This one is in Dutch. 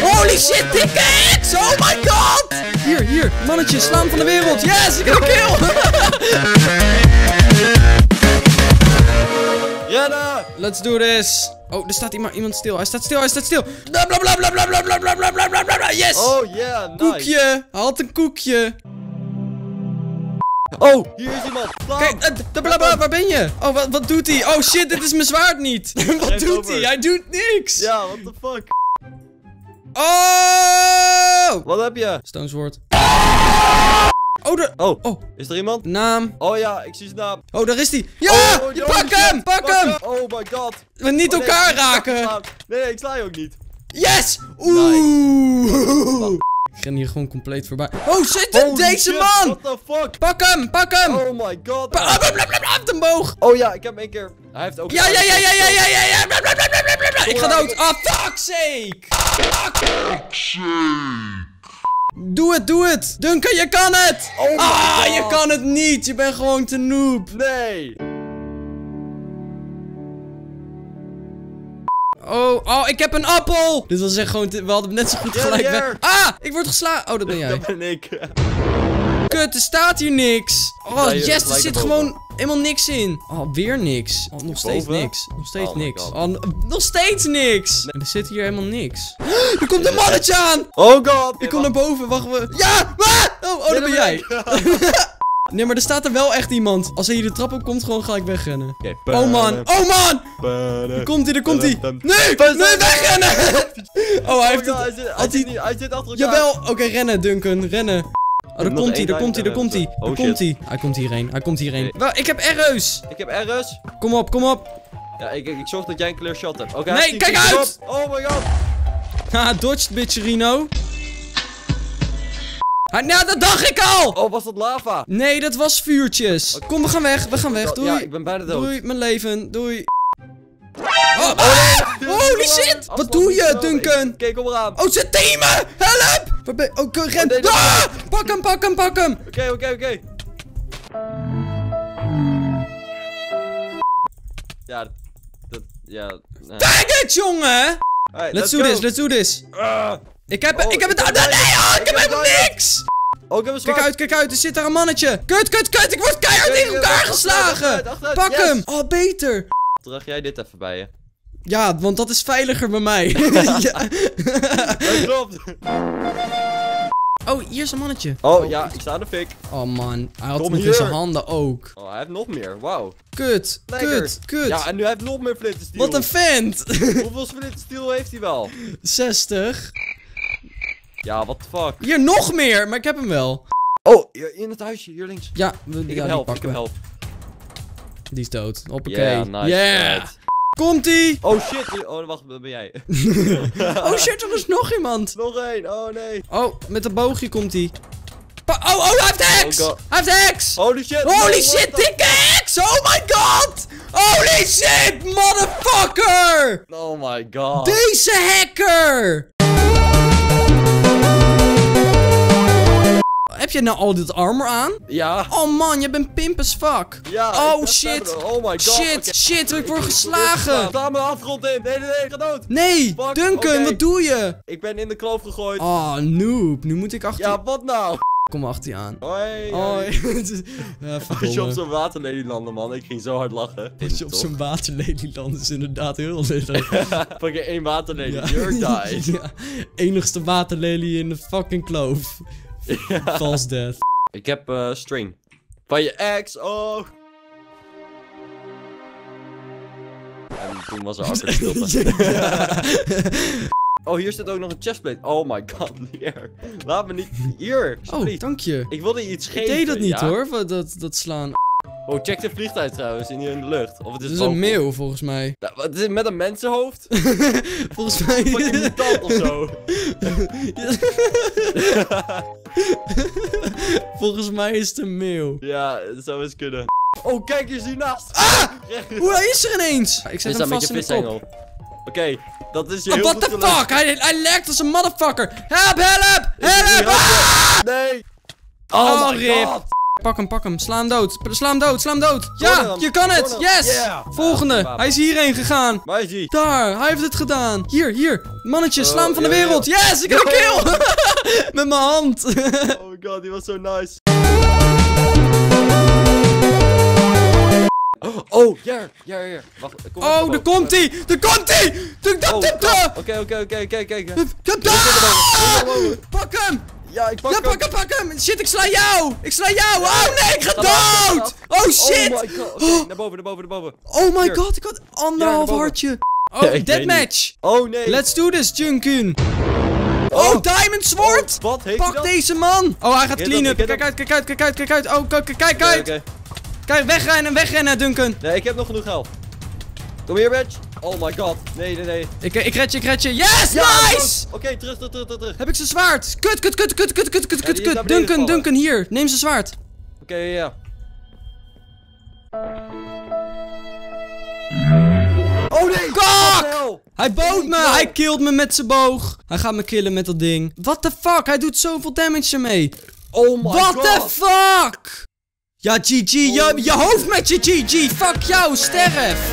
Holy shit, dikke hits! Oh my god! Hier, mannetje, sla hem van de wereld! Yes, ik heb een kill! Jada, let's do this! Oh, er staat iemand stil. Hij staat stil. Blablabla. Yes! Oh yeah, nice. Koekje! Hij had een koekje. Oh, hier is iemand. Bam. Kijk, waar ben je? Oh, wat doet hij? Oh shit, dit is mijn zwaard niet. Wat doet hij? Hij doet niks. Ja, what the fuck? Oh! Wat heb je? Stonesword. Oh, is er iemand? Naam. Oh ja, ik zie zijn naam. Oh, daar is hij. Ja, pak hem. Oh my god. We niet elkaar raken. Nee, ik sla je ook niet. Yes! Oeh. Ik ren hier gewoon compleet voorbij. Oh shit, deze man! What the fuck? Pak hem! Oh my god. Boog! Oh ja, ik heb hem één keer. Hij heeft ook. Ja. Ik ga dood. Ah, fuck sake! Doe het! Duncan, je kan het! Oh, je kan het niet! Je bent gewoon te noob. Nee! Oh, ik heb een appel! Dit was echt gewoon... We hadden net zo goed gelijk weg. Ah! Ik word geslagen! Oh, dat ben jij. Dat ben ik. Kut, er staat hier niks. Oh, yes, er zit gewoon helemaal niks in. Oh, weer niks. Oh, nog steeds niks. Nog steeds niks. Er zit hier helemaal niks. Er komt een mannetje aan! Oh god! Ik kom naar boven, wacht we. Ja! Oh, dat ben jij. Nee, maar er staat er wel echt iemand. Als hij hier de trap op komt, gewoon gelijk wegrennen. Okay, oh man! Daar komt hij. Nee, wegrennen! Oh, hij zit achter elkaar. Jawel, oké, rennen, Duncan, rennen. Oh, daar komt hij. Hij komt hierheen. Ik heb arrows. Kom op. Ja, ik zorg dat jij een clear shot hebt. Okay, nee, kijk uit! Oh my god! Haha, dodged, bitch, Rino. Nou, dat dacht ik al! Oh, was dat lava? Nee, dat was vuurtjes. Okay. Kom, we gaan weg. Doei. Ja, ik ben bijna dood. Doei, mijn leven. Doei. Oh, holy shit! Wat doe je, Duncan? Kijk, kom eraan. Oh, ze teamen! Help! Waar ben je? Oh, ren. Pak hem. Oké. Ja. Dang it, jongen! Right, let's do this. Ik heb niks! Oh, ik heb een zwaard. Kijk uit, er zit daar een mannetje. Kut, ik word keihard in elkaar geslagen. Pak hem. Oh, beter. Draag jij dit even bij je? Ja, want dat is veiliger bij mij. Ja. Dat klopt. Oh, hier is een mannetje. Oh ja, ik sta aan de fik. Oh man, hij had hem in zijn handen ook. Oh, hij heeft nog meer, wauw. Kut. Ja, en nu heeft hij nog meer flintensteel. Wat een vent. Hoeveel flintensteel heeft hij wel? 60. Ja, what the fuck. Hier nog meer, maar ik heb hem wel. Oh, in het huisje, hier links. Ja, ik heb help. Die is dood. Hoppakee. Yeah, nice. Yeah. Komt-ie. Oh shit, oh wacht, dat ben jij. Oh shit, er is nog iemand. Nog één, oh nee. Oh, met een boogje komt-ie. Oh, hij heeft heks. Oh, hij heeft heks. Holy shit, dikke heks. Oh my god. Holy shit, motherfucker. Oh my god. Deze hacker. Heb je nou al dit armor aan? Ja. Oh man, je bent pimp as fuck. Ja. Oh shit. Oh my god. Shit, ik word geslagen. Sta mijn afgrond in. Nee, ga dood. Nee, fuck. Duncan, okay. Wat doe je? Ik ben in de kloof gegooid. Oh, noob. Nu moet ik achter... Ja, wat nou? Kom achter je aan. Hoi. Als je op zo'n waterlady landen, man. Ik ging zo hard lachen. Als je op zo'n waterlady landen is inderdaad heel lelijk. Fucking één waterlady. Ja. You're die. Ja. Enigste waterlady in de fucking kloof. Ja. False death. Ik heb string. Van je ex, oh! En toen was er achter stilte. Ja. Oh, hier zit ook nog een chestplate. Oh my god, hier. Laat me niet... Hier, alsjeblieft. Oh, dank je. Ik wilde je iets geven. Ik deed dat niet hoor, dat slaan. Oh, check de vliegtuig trouwens, in de lucht. Of het is een meeuw, volgens mij. Ja, wat is het met een mensenhoofd? Volgens mij... Fucking mutant of zo. Volgens mij is het een meeuw. Ja, dat zou eens kunnen. Oh, kijk, je is hiernaast. Ah! Hoe hij is er ineens? Ik zet hem vast in de kop. Oké, dat is je heel goed gelukt. What the fuck? Hij lekt als een motherfucker. Help! Ah! Nee! Oh, rip. pak hem, sla hem dood. Sla hem dood, sla hem dood. Ja, je kan het, yes. Volgende, hij is hierheen gegaan. Waar is hij? Daar, hij heeft het gedaan. Hier, hier, mannetje, sla hem van de wereld. Yes, ik heb een kill. Met mijn hand. Oh my god, die was zo nice. Oh, ja. Wacht, kom op. Oh, daar komt hij! Daar komt hij! Oké. Pak hem! Ja, ik pak hem. Pak hem! Shit, ik sla jou! Oh nee, ik ga dood! Oh shit! Oh my god, okay, naar boven. Oh my god, ik had anderhalf hartje. Oh, deadmatch! Oh nee! Let's do this, Duncan! Oh, Diamond Sword! Pak deze man! Oh, hij gaat cleanen. Kijk uit! Oh, kijk uit! Kijk, wegrennen, Duncan. Nee, ik heb nog genoeg geld. Kom hier, bitch. Oh my god. Nee. Ik red je. Yes, ja, nice! Oké, terug. Heb ik zijn zwaard? Kut. Ja, Duncan, hier. Neem zijn zwaard. Oh nee! Kak! Hij bood me! Hij killt me met zijn boog. Hij gaat me killen met dat ding. What the fuck? Hij doet zoveel damage ermee. Oh my god. What the fuck? Ja, GG, je hoofd met je GG, fuck jou, sterf!